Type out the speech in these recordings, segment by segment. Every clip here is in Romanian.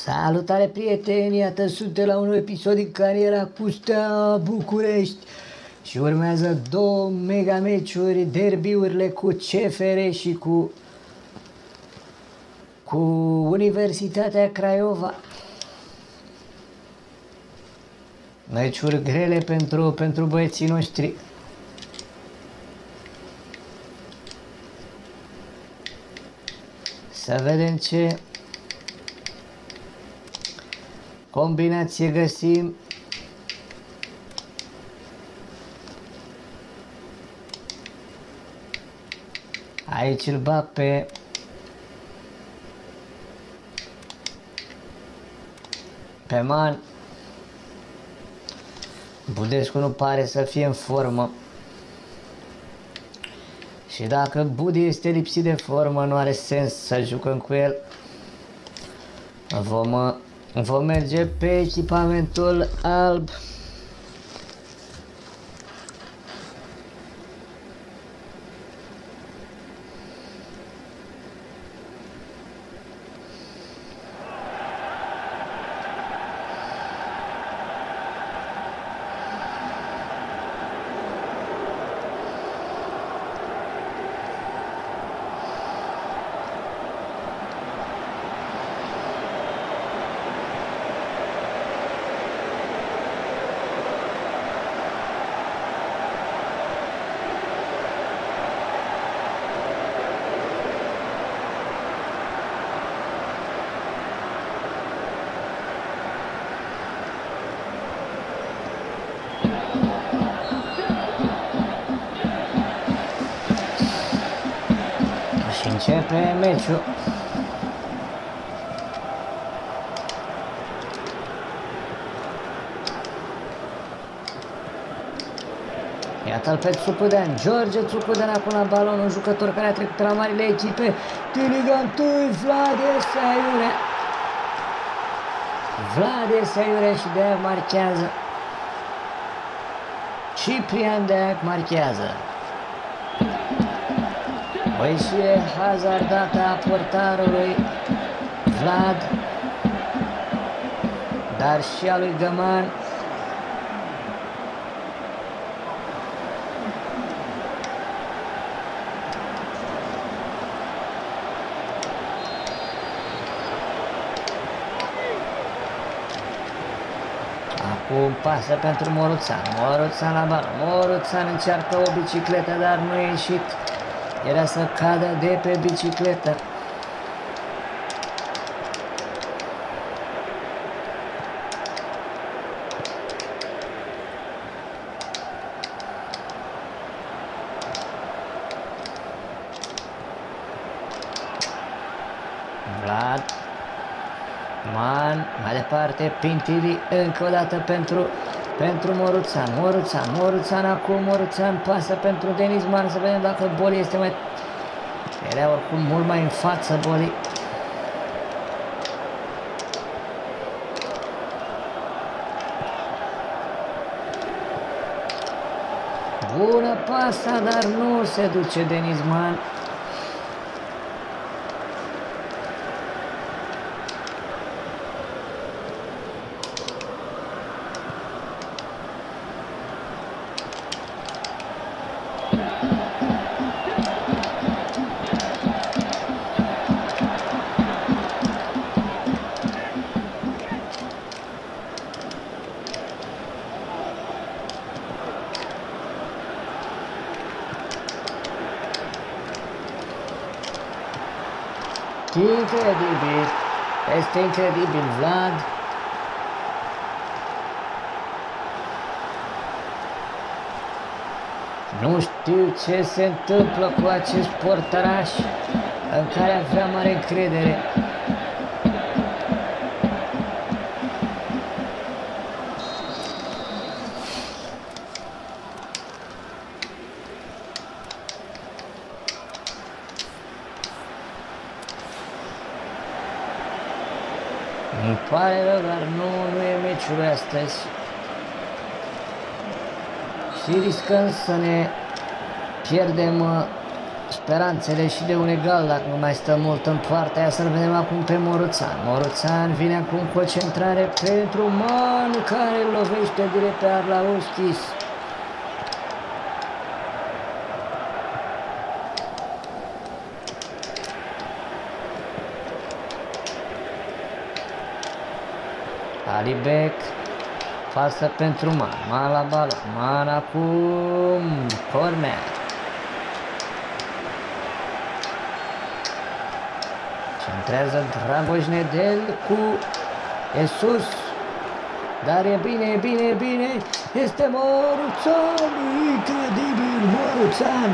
Salutare prieteni, iată suntem la un episod din cariera cu Steaua București și urmează două mega meciuri, derbiurile cu CFR și cu Universitatea Craiova. Meciuri grele pentru băieții noștri. Să vedem ce combinație găsim. Aici îl bat pe Man. Budescu nu pare să fie în formă. Și dacă Budi este lipsit de formă, nu are sens să jucăm cu el. Vom merge pe echipamentul alb. Începe meciul. Iată-l pe Țucudean, George Țucudean acum la balon, un jucător care a trecut la marile echipe din Liga 1, Vlad de Săiure. Vlad de Săiure și Deac marchează. Ciprian Deac marchează. Păi și e hazardata portarului Vlad, dar și a lui Găman. Acum pasă pentru Moruțan, Moruțan la balon, Moruțan încearcă o bicicletă, dar nu e ieșit. Era să cadă de pe bicicletă. Vlad Man, mai departe Pintilii, încă o dată pentru Moruțan, Moruțan pasă pentru Denis Man, să vedem dacă Boli este mai... Era oricum mult mai în față Boli. Bună pasă, dar nu se duce Denis Man. Incredibil, este incredibil Vlad. Nu știu ce se întâmplă cu acest portăraș în care avea mare încredere. Îmi pare rău, dar nu e meciul astăzi și riscăm să ne pierdem speranțele și de un egal, dacă nu mai stă mult în partea aia. Să-l vedem acum pe Moruțan. Moruțan vine acum cu o centrare pentru Man, care îl lovește direct pe Arlauskis. Alibec, pasă pentru Man, Man la bală, Man acum, corner. Centrează Dragoș Nedelcu, e sus, dar e bine, e bine, e bine, este Moruțan, incredibil Moruțan.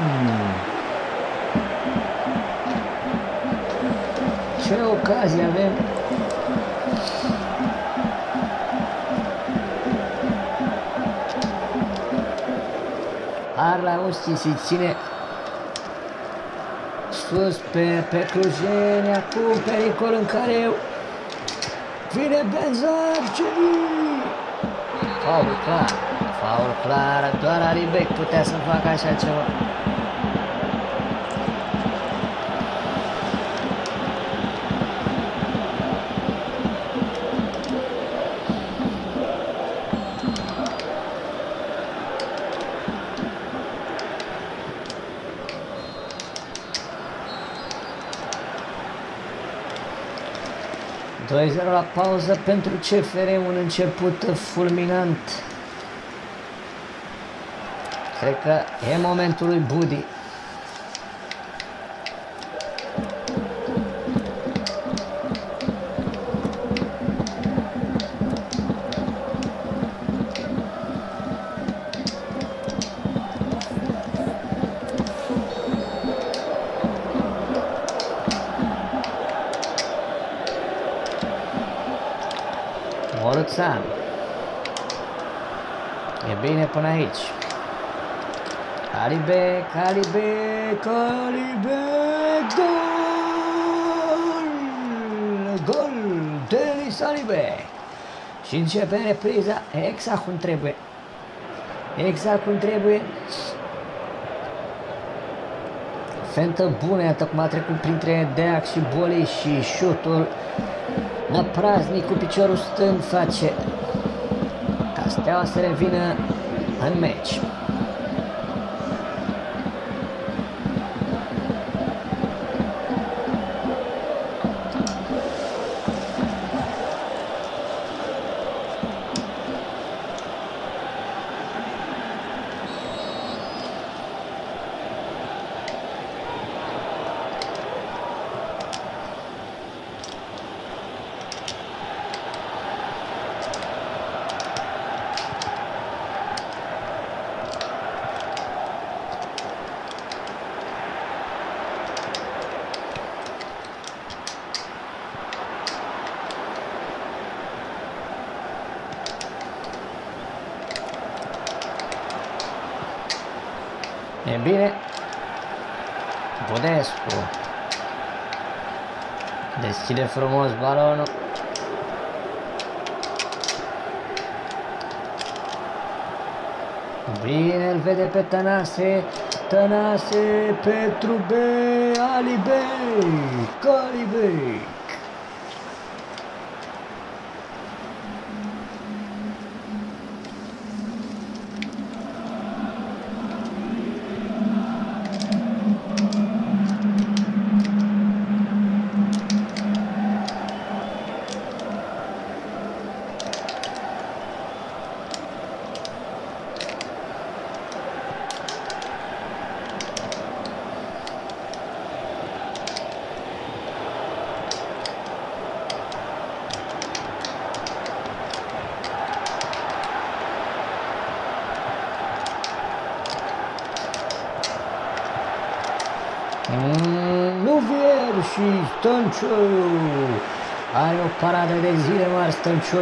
Ce ocazie avem! Arlauskis se ține sus pe clujeni, acum pericol în care vine Benzar, ce faul clar, faul clar, doar Alibec putea să facă așa ceva. La pauză pentru CFR, un început fulminant. Cred că e momentul lui Budi. E bine până aici. Alibec, Alibec, Alibec, gol! Gol! Denis Alibec! Și începe repriza exact cum trebuie. Exact cum trebuie. Fentă bună, iată cum a trecut printre Deac și Boli și șutul Năpraznic cu piciorul stâng face ca Steaua să revină în meci. E bine, Budescu deschide frumos balonul. Bine, îl vede pe Tănase, Tănase pentru B, Alibec, Alibec. Stănciu are o paradă de zile mari, Stănciu.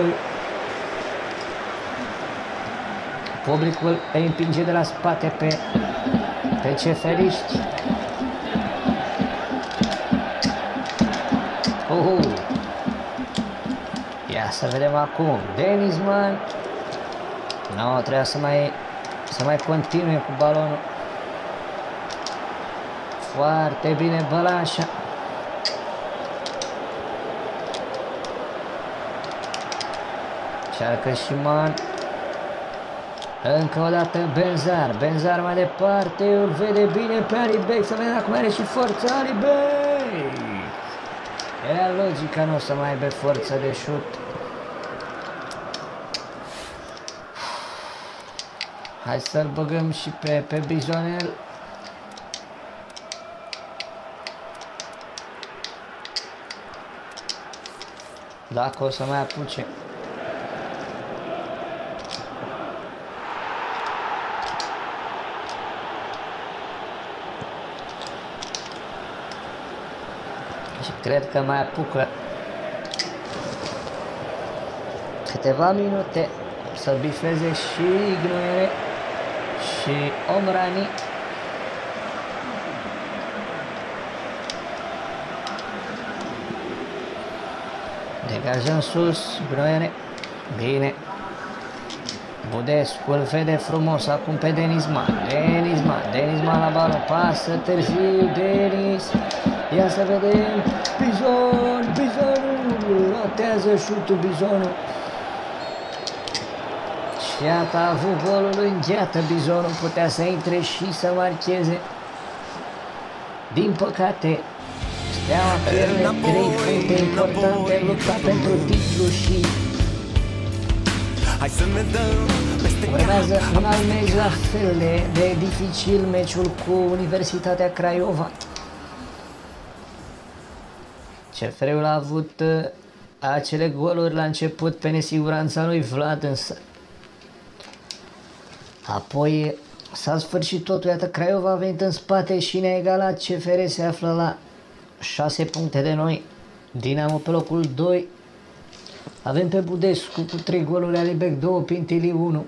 Publicul îi împinge de la spate pe ceferiști. Ia să vedem acum Denis Man. Nu, trebuie să mai continue cu balonul. Foarte bine Bălașa. Încearcă și Man. Încă o dată Benzar. Benzar mai departe. Îl vede bine pe Alibec. Să vedem acum are și forța Alibec. Era logica, nu o să mai aibă forță de șut. Hai să-l băgăm și pe Bizonel. Dacă o să mai apuce. Și cred că mai apucă câteva minute să bifeze și Gnohéré și Omrani. Degajăm sus, Gnohéré. Bine. Budescu îl vede frumos acum pe Denis Man. Denis Man la bală, pasă târziu, Denis. Ia să vedem, Bizonul, rotează șutul Bizonul. Și iată, a avut golul în gheată Bizonul, putea să intre și să marcheze. Din păcate, Steaua pierde 3 puncte importante, lupta pentru titlu și urmează un alt meci la fel de dificil, meciul cu Universitatea Craiova. CFR-ul a avut acele goluri la început pe nesiguranța lui Vlad, însă apoi s-a sfârșit totul, iată Craiova a venit în spate și ne-a egalat. CFR se află la 6 puncte de noi, Dinamo pe locul 2, avem pe Budescu cu 3 goluri, Alibec 2, Pintilii 1.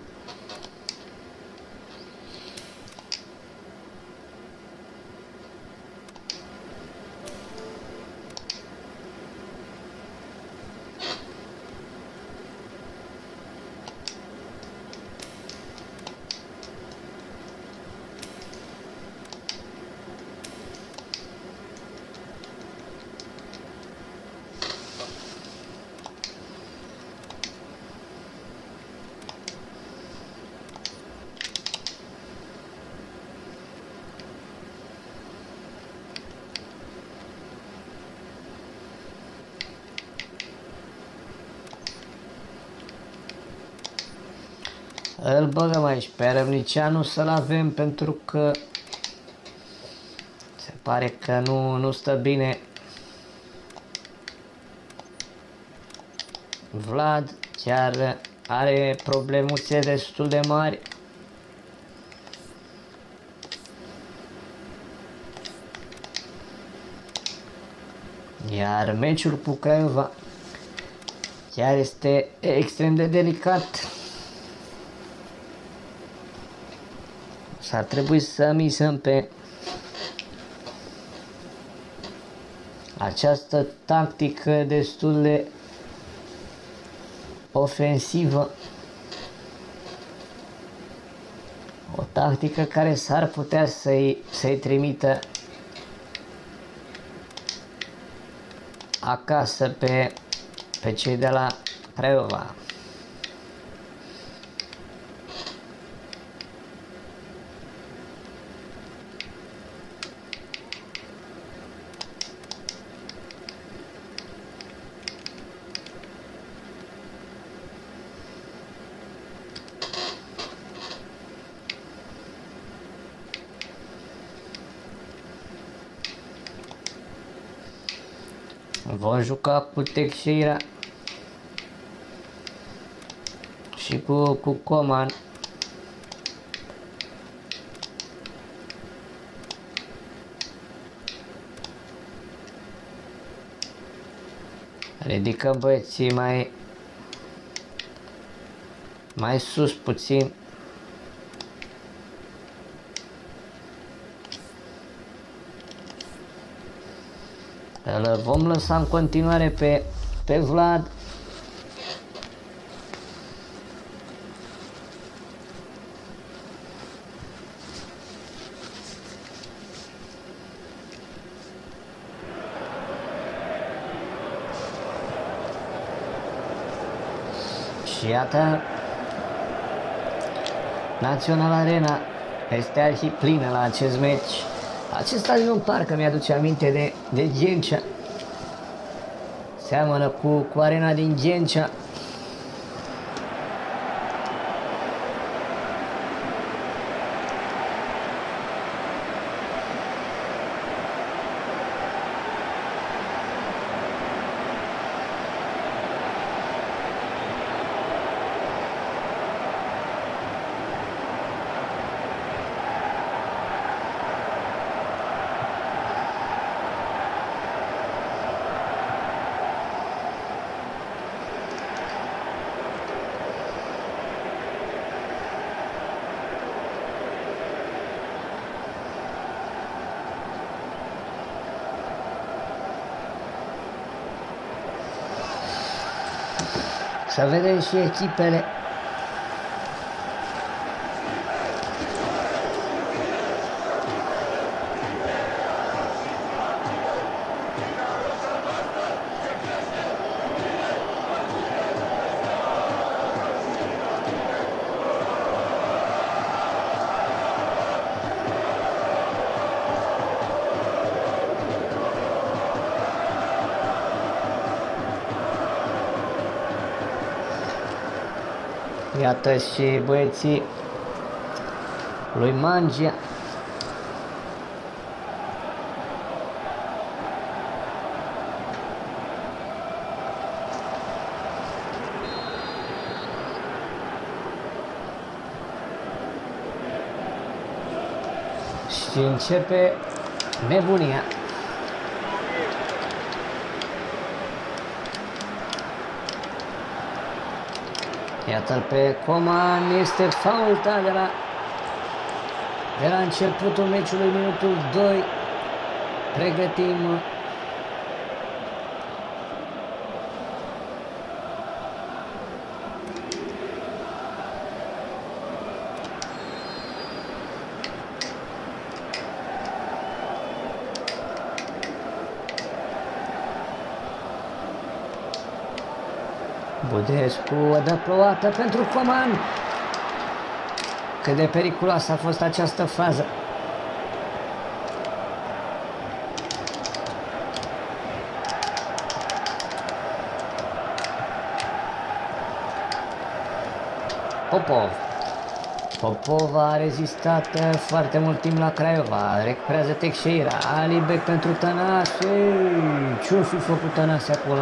Îl băgăm aici pe Răvnicianu să-l avem, pentru că se pare că nu stă bine Vlad, chiar are problemuțe destul de mari. Iar meciul cu Craiova chiar este extrem de delicat. S-ar trebui să misăm pe această tactică destul de ofensivă. O tactică care s-ar putea să-i trimită acasă pe cei de la Craiova. Vom juca cu Teixeira și cu Coman. Ridicăm băieții mai sus puțin. Îl vom lăsa în continuare pe Vlad. Și iată, National Arena este arhiplină la acest meci. Acest stadion parcă mi-aduce aminte de Ghencea. Seamănă cu arena din Ghencea. Să vedem și echipele. Iată și băieții lui Mangia. Și începe nebunia. Iată-l pe Coman, este faulta de la începutul meciului, minutul 2. Pregătim Budescu, dă plouată pentru Coman. Cât de periculoasă a fost această fază. Popov. Popov a rezistat foarte mult timp la Craiova. Recuperează Teixeira. Alibec pentru Tănase. Ce-o fi făcut Tănase acolo?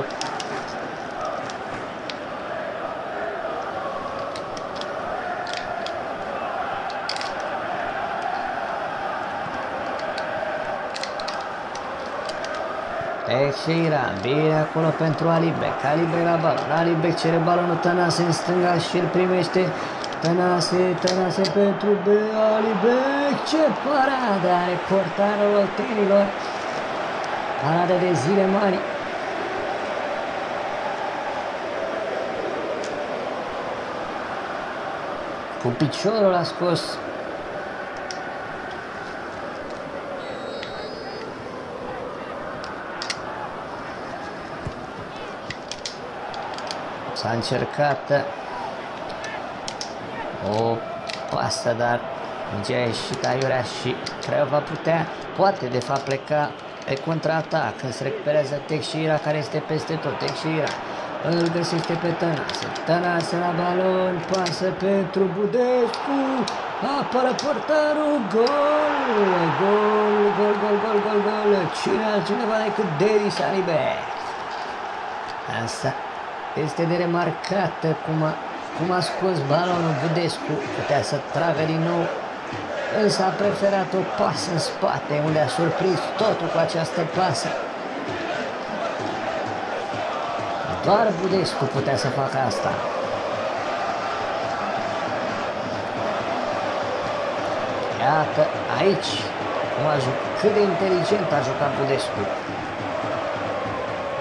Teixeira, bine acolo pentru Alibec. Alibec la balon, Alibec cere balonul, Tănase în stânga și îl primește. Tănase pentru B, Alibec, ce paradă are portarul oltenilor. Paradă de zile mari. Cu piciorul a scos. S-a încercat o pasă, dar mingea a ieșit aiurea și Craiova poate de fapt pleca pe contraatac. Când se recuperează Teixeira, care este peste tot. Teixeira îl găsește pe Tănase. Tănase la balon, pasă pentru Budescu, apără portarul, gol! Cine altcineva decât Denis Alibec. Asta este de remarcată cum a scos balonul Budescu. Putea să tragă din nou, însă a preferat o pasă în spate, unde a surprins totul cu această pasă. Doar Budescu putea să facă asta. Iată aici cât de inteligent a jucat Budescu.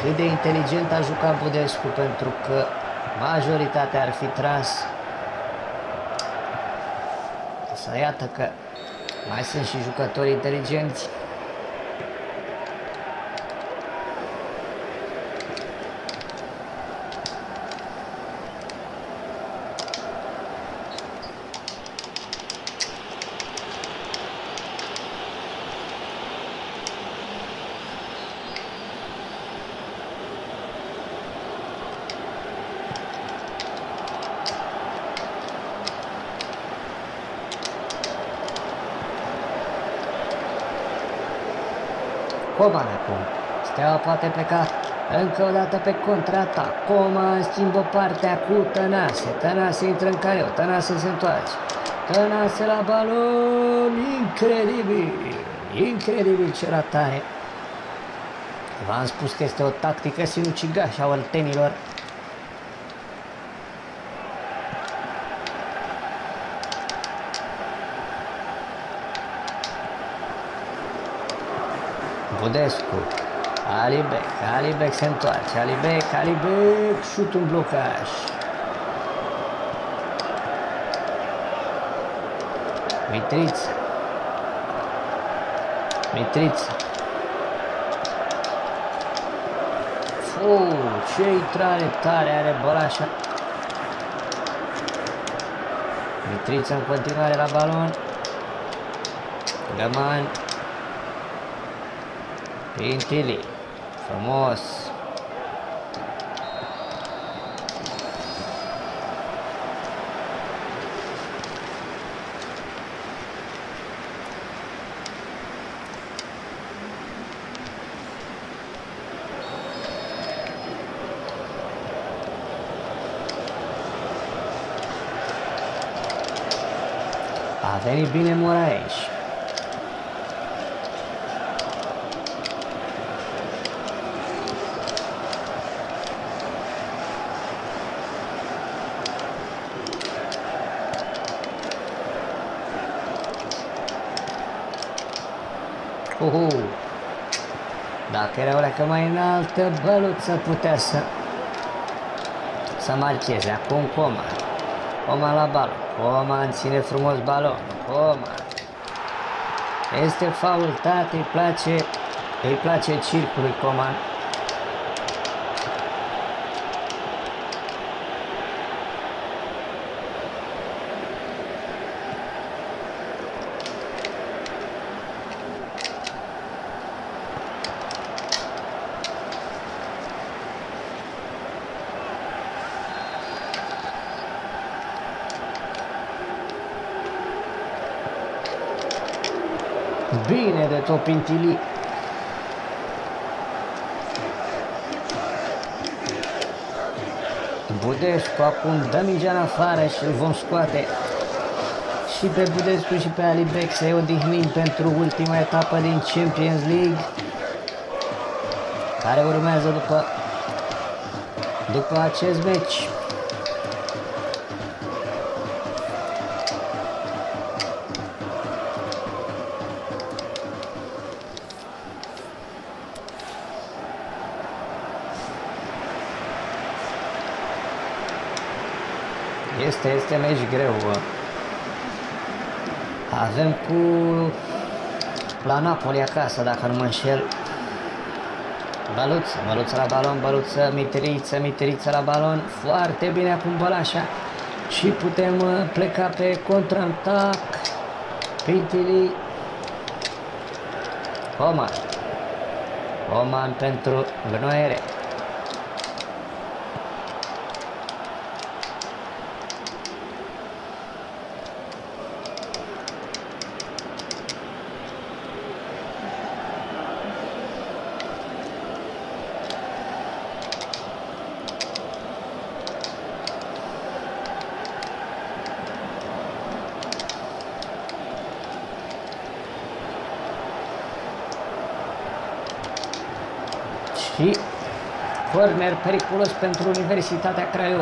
Cât de inteligent a jucat Budescu, pentru că majoritatea ar fi tras. Să iată că mai sunt și jucători inteligenți. Coman acum. Steaua poate pleca încă o dată pe contraatac. Coman schimbă partea cu Tănase. Tănase intră în careu. Tănase se întoarce. Tănase la balon. Incredibil. Incredibil ce ratare. V-am spus că este o tactică sinucigașă a oltenilor. Budescu, Alibec, Alibec se întoarce, Alibec, Alibec, șut un blocaj. Mitriță, Mitriță. Ce intrare tare are Bălașa. Mitriță în continuare la balon. Găman. Pintilii, frumos. A venit bine Moraes. Dacă era o leacă mai înaltă, Baluță putea să marcheze. Acum Coman. Coman la balon. Coman ține frumos balon. Coman. Este facultat, îi place circului Coman. Bine de tot Pintilii. Budescu acum dă mingea în afară și îl vom scoate și pe Budescu și pe Alibec să-i odihnim pentru ultima etapă din Champions League, care urmează după acest meci. Este meci greu. Avem cu la Napoli acasă, dacă nu mă înșel. Baluță, Baluță la balon, Baluță, Mitriță, Mitriță la balon. Foarte bine acum Bălașa. Și putem pleca pe contraatac. Pintilii. Coman. Coman pentru Gnohéré. Și corner periculos pentru Universitatea Craiova.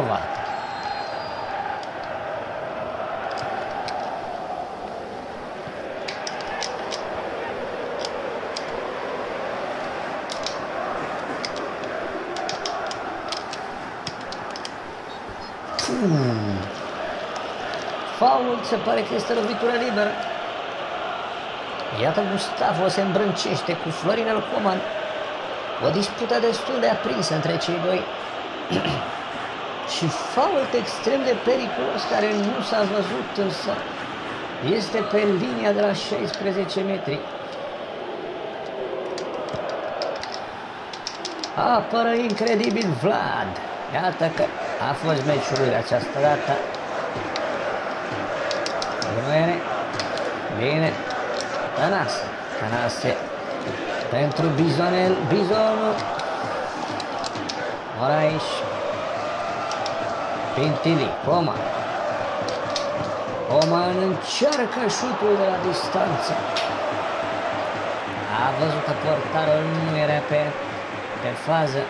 Faul, se pare că este lovitură liberă. Iată Gustavo se îmbrâncește cu Florinel Coman. O dispută destul de aprinsă între cei doi și fault extrem de periculos care nu s-a văzut, însă este pe linia de la 16 metri. Apără incredibil Vlad. Iată că a fost meciul lui această dată. Bine, bine. Tănase, Tănase. pentru Bizonel. Bizonul. Moraes. Pintilii. Coman. Coman încearcă șutul de la distanță. A văzut că portarul nu era pe fază.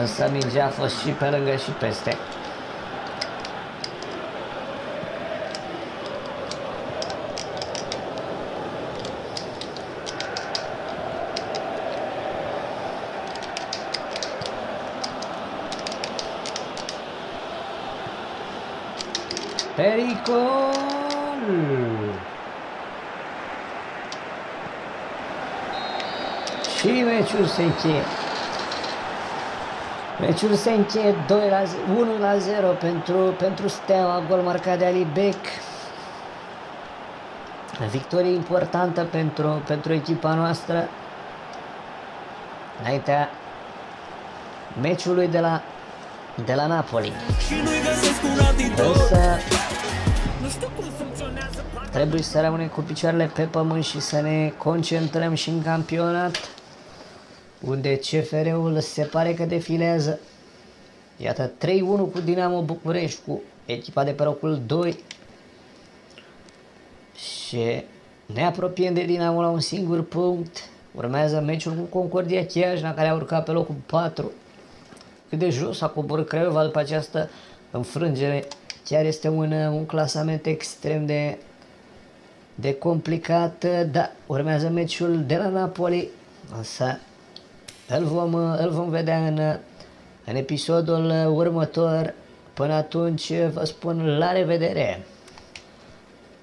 Însă mingea a fost și pe lângă și peste. Pericol! Și meciul se încheie. Meciul se încheie 1-0 pentru Steaua, gol marcat de Alibec. Victorie importantă pentru echipa noastră. Înaintea meciului de la Napoli. Însă trebuie să rămânem cu picioarele pe pământ și să ne concentrăm și în campionat, unde CFR-ul se pare că defilează. Iată, 3-1 cu Dinamo București, cu echipa de pe locul 2. Și ne apropiem de Dinamo la un singur punct. Urmează meciul cu Concordia Chiajna, care a urcat pe locul 4. Cât de jos a coborât Craiova după această înfrângere. Chiar este un clasament extrem de complicat. Da, urmează meciul de la Napoli, însă îl vom vedea în episodul următor. Până atunci vă spun la revedere.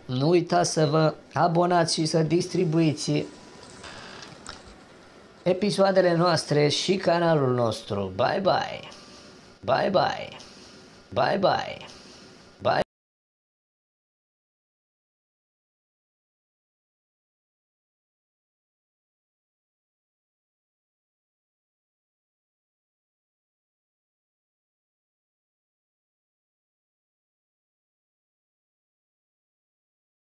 Nu uitați să vă abonați și să distribuiți episoadele noastre și canalul nostru. Bye bye. Bye bye. Bye bye.